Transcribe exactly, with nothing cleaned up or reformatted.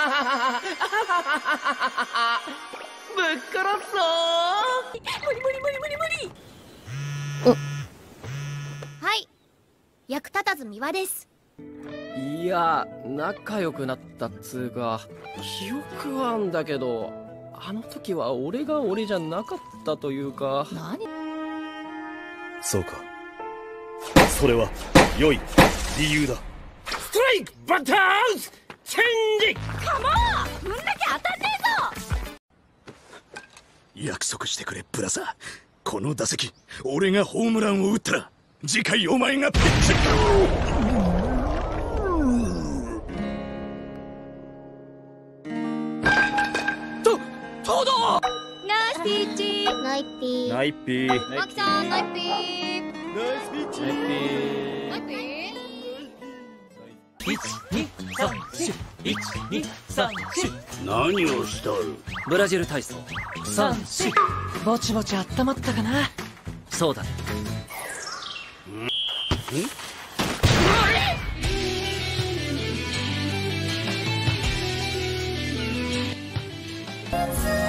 ぶっ殺すぞー。無理無理無理無理無理。はい、役立たず三輪です。いや、仲良くなったっつうか、記憶はあんだけど、あの時は俺が俺じゃなかったというか。何？そうか、それは良い理由だ。ストライクバッターアウトチェンジカモー。ぶんだけ当たんねえぞ。約束してくれブラザー、この打席俺がホームランを打ったら次回お前がピッチング。ナイピーナイピーマキさん、ナイピーナイスピーチナイピーナイピーいち、に、さん、し、いち、に、さん、し。何をしたる？ブラジル体操さん、し。ぼちぼちあったまったかな。そうだね。ん？ん？